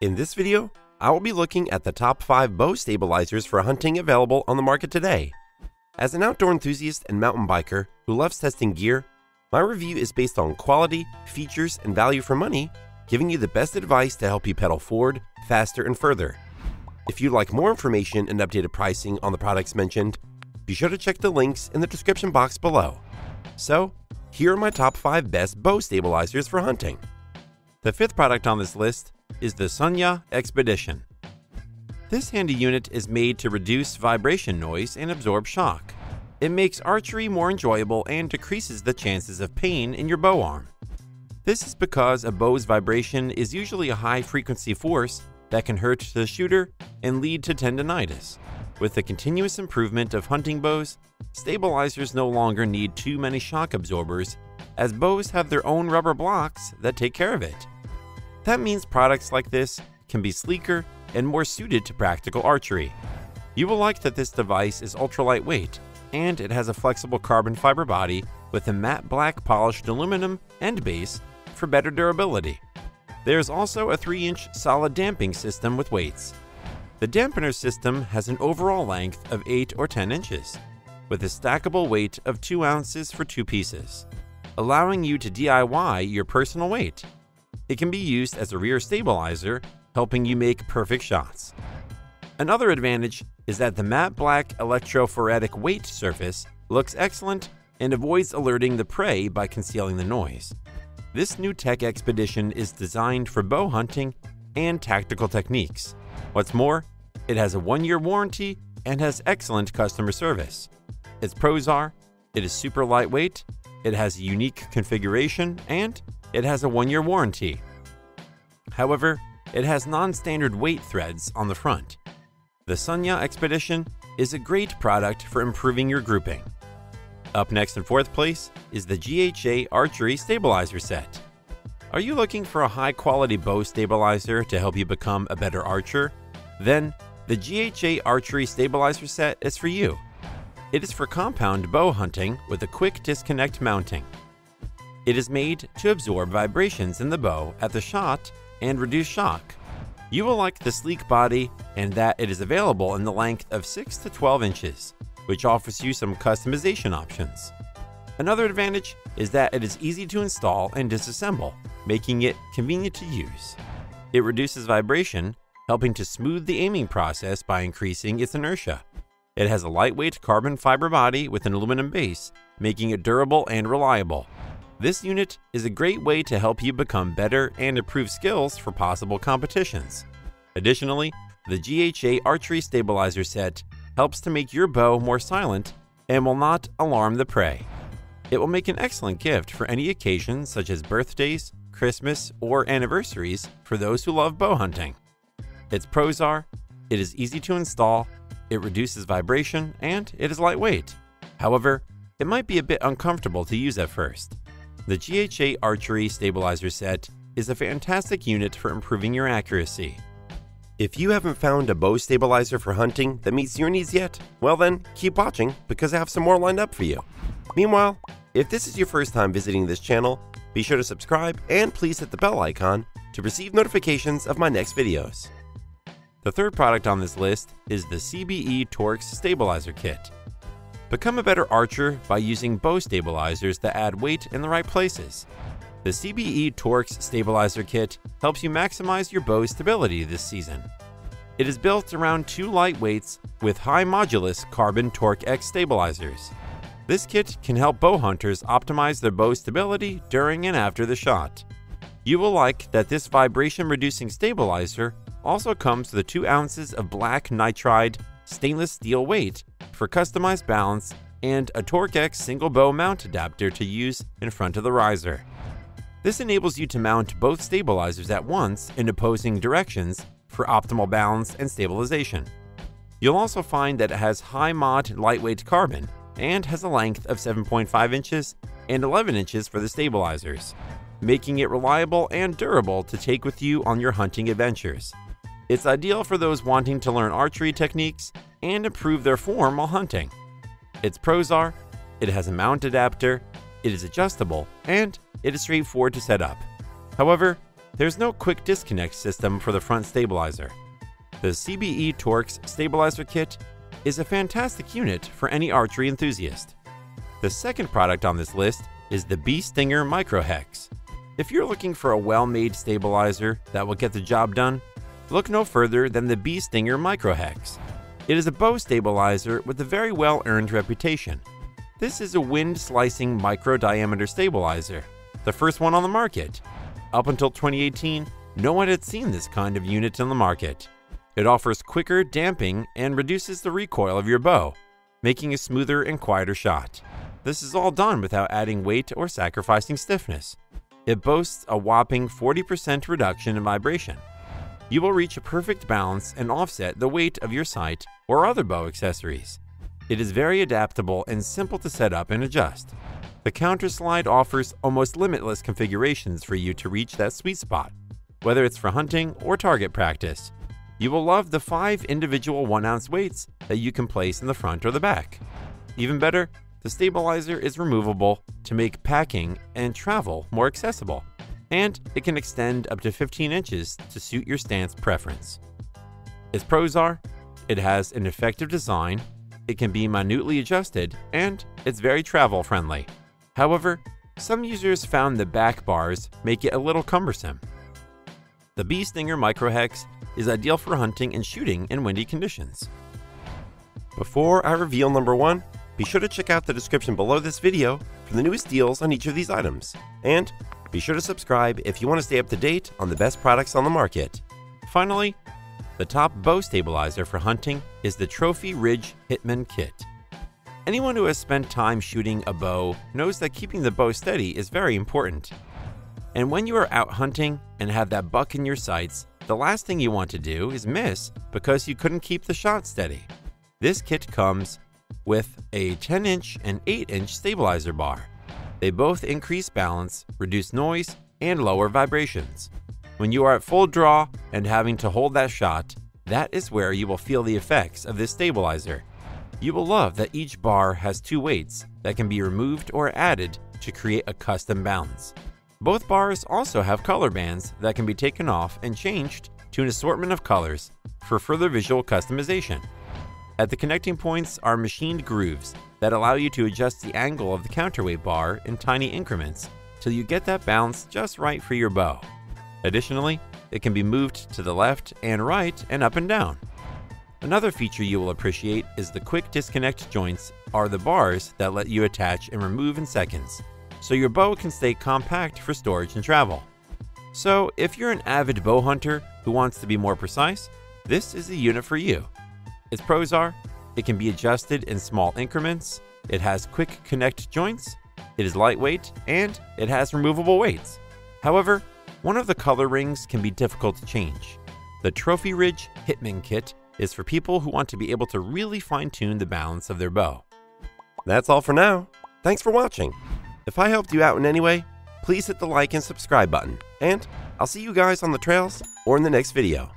In this video, I will be looking at the top 5 bow stabilizers for hunting available on the market today. As an outdoor enthusiast and mountain biker who loves testing gear, my review is based on quality, features, and value for money, giving you the best advice to help you pedal forward, faster, and further. If you'd like more information and updated pricing on the products mentioned, be sure to check the links in the description box below. So, here are my top 5 best bow stabilizers for hunting. The 5th product on this list is the SUNYA Expedition. This handy unit is made to reduce vibration noise and absorb shock. It makes archery more enjoyable and decreases the chances of pain in your bow arm. This is because a bow's vibration is usually a high-frequency force that can hurt the shooter and lead to tendinitis. With the continuous improvement of hunting bows, stabilizers no longer need too many shock absorbers, as bows have their own rubber blocks that take care of it. That means products like this can be sleeker and more suited to practical archery. You will like that this device is ultra lightweight, and it has a flexible carbon fiber body with a matte black polished aluminum end base for better durability. There is also a 3-inch solid damping system with weights. The dampener system has an overall length of 8 or 10 inches, with a stackable weight of 2 ounces for 2 pieces, allowing you to DIY your personal weight. It can be used as a rear stabilizer, helping you make perfect shots. Another advantage is that the matte black electrophoretic weight surface looks excellent and avoids alerting the prey by concealing the noise. This new tech Expedition is designed for bow hunting and tactical techniques. What's more, it has a 1-year warranty and has excellent customer service. Its pros are, it is super lightweight, it has a unique configuration, and it has a 1-year warranty. However, it has non-standard weight threads on the front. The SUNYA Expedition is a great product for improving your grouping. Up next in 4th place is the GHA Archery Stabilizer Set. Are you looking for a high-quality bow stabilizer to help you become a better archer? Then, the GHA Archery Stabilizer Set is for you. It is for compound bow hunting with a quick disconnect mounting. It is made to absorb vibrations in the bow at the shot and reduce shock. You will like the sleek body and that it is available in the length of 6 to 12 inches, which offers you some customization options. Another advantage is that it is easy to install and disassemble, making it convenient to use. It reduces vibration, helping to smooth the aiming process by increasing its inertia. It has a lightweight carbon fiber body with an aluminum base, making it durable and reliable. This unit is a great way to help you become better and improve skills for possible competitions. Additionally, the GHA Archery Stabilizer Set helps to make your bow more silent and will not alarm the prey. It will make an excellent gift for any occasion such as birthdays, Christmas, or anniversaries for those who love bow hunting. Its pros are, it is easy to install, it reduces vibration, and it is lightweight. However, it might be a bit uncomfortable to use at first. The GHA Archery Stabilizer Set is a fantastic unit for improving your accuracy. If you haven't found a bow stabilizer for hunting that meets your needs yet, well then, keep watching because I have some more lined up for you. Meanwhile, if this is your first time visiting this channel, be sure to subscribe and please hit the bell icon to receive notifications of my next videos. The 3rd product on this list is the CBE Torx Stabilizer Kit. Become a better archer by using bow stabilizers that add weight in the right places. The CBE Torx Stabilizer Kit helps you maximize your bow's stability this season. It is built around 2 lightweights with high modulus carbon Torx stabilizers. This kit can help bow hunters optimize their bow stability during and after the shot. You will like that this vibration-reducing stabilizer also comes with 2 ounces of black nitride stainless steel weight for customized balance and a Torx single bow mount adapter to use in front of the riser. This enables you to mount both stabilizers at once in opposing directions for optimal balance and stabilization. You'll also find that it has high mod lightweight carbon and has a length of 7.5 inches and 11 inches for the stabilizers, making it reliable and durable to take with you on your hunting adventures. It's ideal for those wanting to learn archery techniques and improve their form while hunting. Its pros are, it has a mount adapter, it is adjustable, and it is straightforward to set up. However, There's no quick disconnect system for the front stabilizer. The CBE Torx Stabilizer Kit is a fantastic unit for any archery enthusiast. The second product on this list is the Bee Stinger MicroHex. If you're looking for a well-made stabilizer that will get the job done, look no further than the Bee Stinger MicroHex. It is a bow stabilizer with a very well-earned reputation. This is a wind-slicing micro-diameter stabilizer, the first one on the market. Up until 2018, no one had seen this kind of unit on the market. It offers quicker damping and reduces the recoil of your bow, making a smoother and quieter shot. This is all done without adding weight or sacrificing stiffness. It boasts a whopping 40% reduction in vibration. You will reach a perfect balance and offset the weight of your sight or other bow accessories. It is very adaptable and simple to set up and adjust. The counter slide offers almost limitless configurations for you to reach that sweet spot, whether it's for hunting or target practice. You will love the 5 individual 1-ounce weights that you can place in the front or the back. Even better, the stabilizer is removable to make packing and travel more accessible, and it can extend up to 15 inches to suit your stance preference. Its pros are, it has an effective design, it can be minutely adjusted, and it's very travel friendly. However, some users found the back bars make it a little cumbersome. The Bee Stinger MicroHex is ideal for hunting and shooting in windy conditions. Before I reveal number 1, be sure to check out the description below this video for the newest deals on each of these items. And be sure to subscribe if you want to stay up to date on the best products on the market. Finally, the top bow stabilizer for hunting is the Trophy Ridge Hitman Kit. Anyone who has spent time shooting a bow knows that keeping the bow steady is very important. And when you are out hunting and have that buck in your sights, the last thing you want to do is miss because you couldn't keep the shot steady. This kit comes with a 10-inch and 8-inch stabilizer bar. They both increase balance, reduce noise, and lower vibrations. When you are at full draw and having to hold that shot, that is where you will feel the effects of this stabilizer. You will love that each bar has 2 weights that can be removed or added to create a custom balance. Both bars also have color bands that can be taken off and changed to an assortment of colors for further visual customization. At the connecting points are machined grooves that allow you to adjust the angle of the counterweight bar in tiny increments till you get that balance just right for your bow. Additionally, it can be moved to the left and right and up and down. Another feature you will appreciate is the quick disconnect joints are the bars that let you attach and remove in seconds, so your bow can stay compact for storage and travel. So if you're an avid bow hunter who wants to be more precise, this is the unit for you. Its pros are, it can be adjusted in small increments, it has quick connect joints, it is lightweight, and it has removable weights. However, one of the color rings can be difficult to change. The Trophy Ridge Hitman Kit is for people who want to be able to really fine-tune the balance of their bow. That's all for now. Thanks for watching. If I helped you out in any way, please hit the like and subscribe button, and I'll see you guys on the trails or in the next video.